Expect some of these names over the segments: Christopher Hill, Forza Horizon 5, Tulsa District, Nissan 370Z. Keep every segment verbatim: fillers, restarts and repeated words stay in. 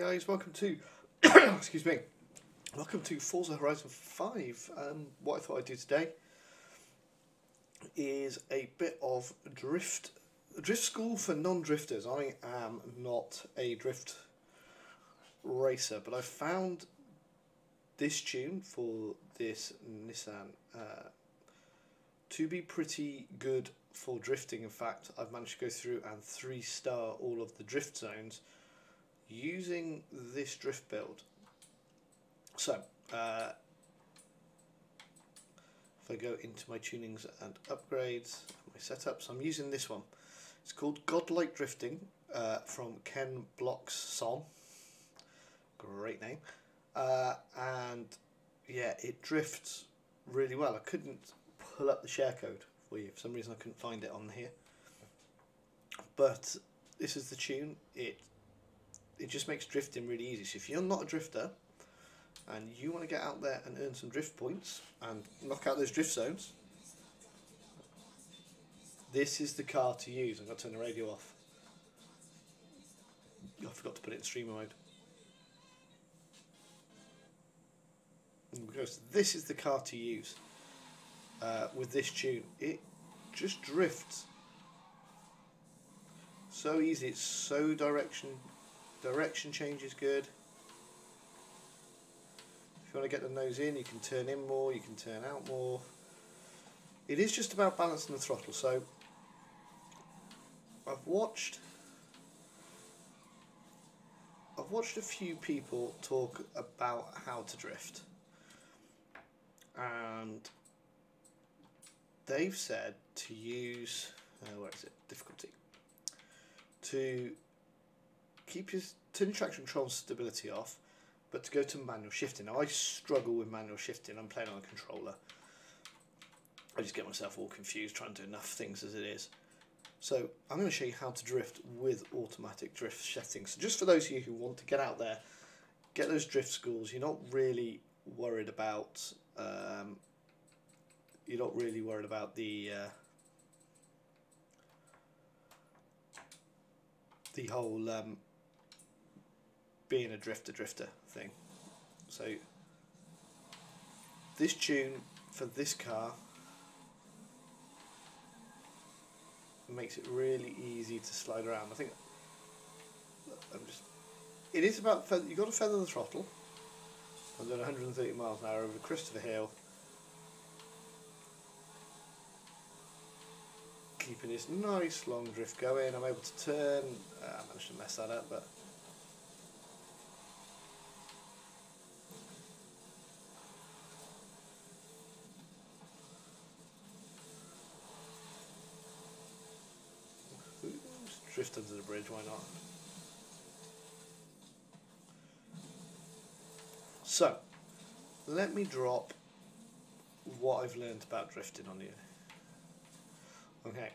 Hi guys, welcome to excuse me, welcome to Forza Horizon five. Um, what I thought I'd do today is a bit of drift, drift school for non-drifters. I am not a drift racer, but I found this tune for this Nissan uh, to be pretty good for drifting. In fact, I've managed to go through and three-star all of the drift zones using this drift build. So uh, if I go into my tunings and upgrades, my setups, I'm using this one. It's called Godlike Drifting uh, from Ken Block's song. Great name. Uh, and yeah, it drifts really well. I couldn't pull up the share code for you. For some reason I couldn't find it on here. But this is the tune. It It just makes drifting really easy. So if you're not a drifter and you want to get out there and earn some drift points and knock out those drift zones, this is the car to use. I've got to turn the radio off. Oh, I forgot to put it in streamer mode. Because this is the car to use uh, with this tune. It just drifts so easy. It's so direction. Direction change is good. If you want to get the nose in, you can turn in more, you can turn out more. It is just about balancing the throttle. So I've watched I've watched a few people talk about how to drift, and they've said to use uh, where is it? Difficulty. To keep your turn, your traction control and stability off, but to go to manual shifting. Now I struggle with manual shifting. I'm playing on a controller. I just get myself all confused trying to do enough things as it is. So I'm going to show you how to drift with automatic drift settings. So just for those of you who want to get out there, get those drift schools. You're not really worried about um, you're not really worried about the uh, the whole um, being a drifter drifter thing. So this tune for this car makes it really easy to slide around. I think I'm just it is about you've got to feather the throttle. I'm doing one hundred and thirty miles an hour over Christopher Hill, keeping this nice long drift going. I'm able to turn. uh, I managed to mess that up, but drift under the bridge, why not? So, let me drop what I've learned about drifting on you. Okay,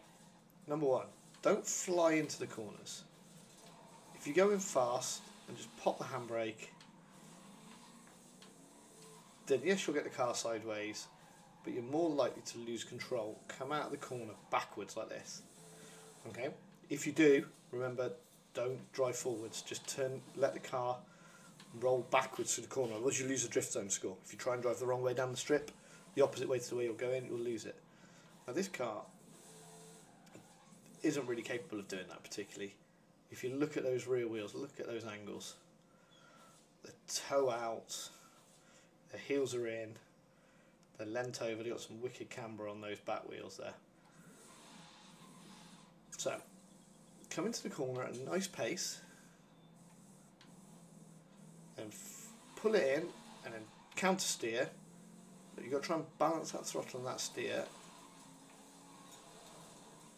number one, don't fly into the corners. If you're going fast and just pop the handbrake, then yes, you'll get the car sideways, but you're more likely to lose control. Come out of the corner backwards like this. Okay? If you do, remember, don't drive forwards. Just turn, let the car roll backwards through the corner. Otherwise, you lose the drift zone score. If you try and drive the wrong way down the strip, the opposite way to the way you're going, you'll lose it. Now, this car isn't really capable of doing that particularly. If you look at those rear wheels, look at those angles. The toe out, the heels are in, they're lent over. They've got some wicked camber on those back wheels there. So, come into the corner at a nice pace and pull it in and then counter steer, but you've got to try and balance that throttle and that steer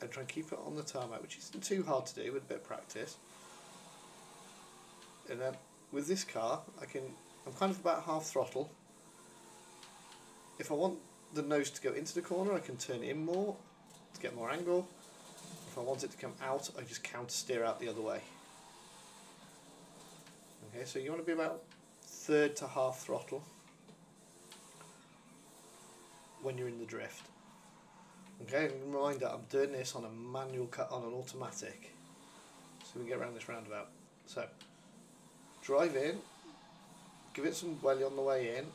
and try and keep it on the tarmac, which isn't too hard to do with a bit of practice. And then with this car I can, I'm kind of about half throttle. If I want the nose to go into the corner, I can turn in more to get more angle. If I want it to come out, I just counter steer out the other way. Okay, so you want to be about third to half throttle when you're in the drift. Okay, and reminder, I'm doing this on a manual cut on an automatic, so we can get around this roundabout. So drive in, give it some welly on the way in.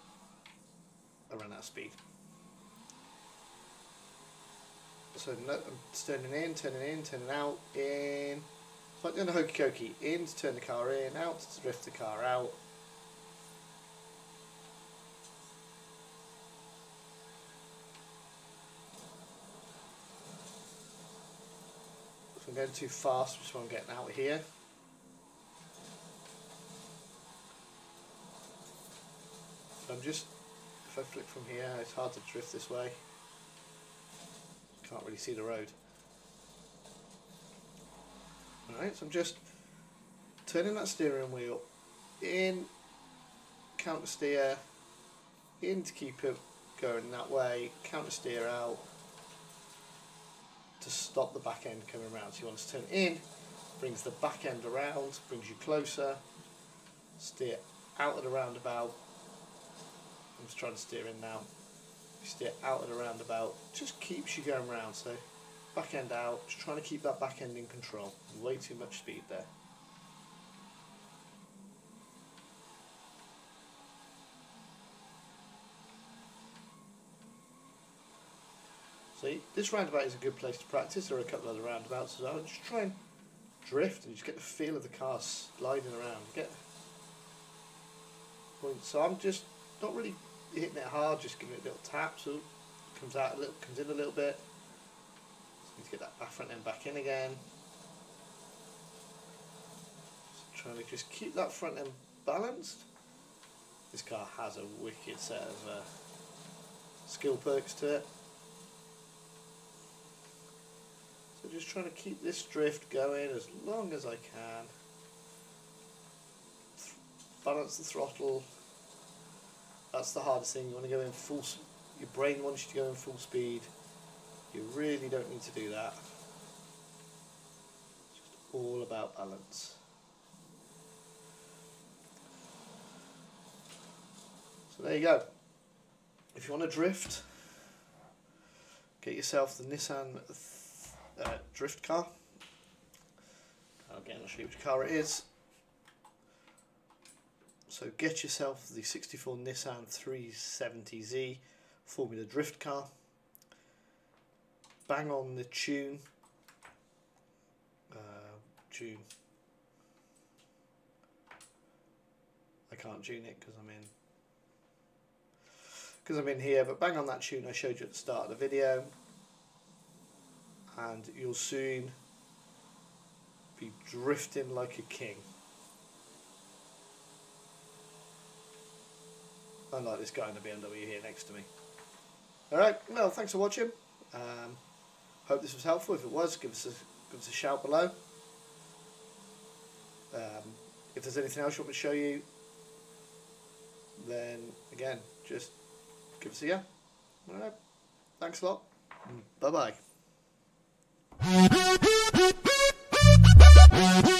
I ran out of speed. So no, I'm just turning in, turning in, turning out, in. It's like doing a hokey-cokey. In to turn the car in, out to drift the car out. If I'm going too fast, which is what I'm getting out of here. So I'm just, if I flip from here, it's hard to drift this way. Can't really see the road. Alright, so I'm just turning that steering wheel in, counter steer in to keep it going that way, counter steer out to stop the back end coming around. So you want to turn in, brings the back end around, brings you closer, steer out of the roundabout. I'm just trying to steer in now. Steer out of the roundabout, just keeps you going round. So back end out, just trying to keep that back end in control. Way too much speed there. See, this roundabout is a good place to practice. There are a couple of other roundabouts as well. Just try and drift and just get the feel of the car sliding around. Get points. So I'm just not really hitting it hard, just giving it a little tap, so it comes out a little, comes in a little bit. Just need to get that back front end back in again. Just trying to just keep that front end balanced. This car has a wicked set of uh, skill perks to it. So just trying to keep this drift going as long as I can. Th- balance the throttle. That's the hardest thing. You want to go in full. Your brain wants you to go in full speed. You really don't need to do that. It's just all about balance. So there you go. If you want to drift, get yourself the Nissan th uh, drift car. Again, I'll show you which car it is. So get yourself the sixty-four Nissan three seventy Z Formula Drift car. Bang on the tune. Uh, tune. I can't tune it because I'm in. Because I'm in here, but bang on that tune I showed you at the start of the video, and you'll soon be drifting like a king. Unlike this guy in the B M W here next to me. Alright, well, thanks for watching. Um, hope this was helpful. If it was, give us a, give us a shout below. Um, if there's anything else you want me to show you, then, again, just give us a yeah. Alright, thanks a lot. Bye-bye.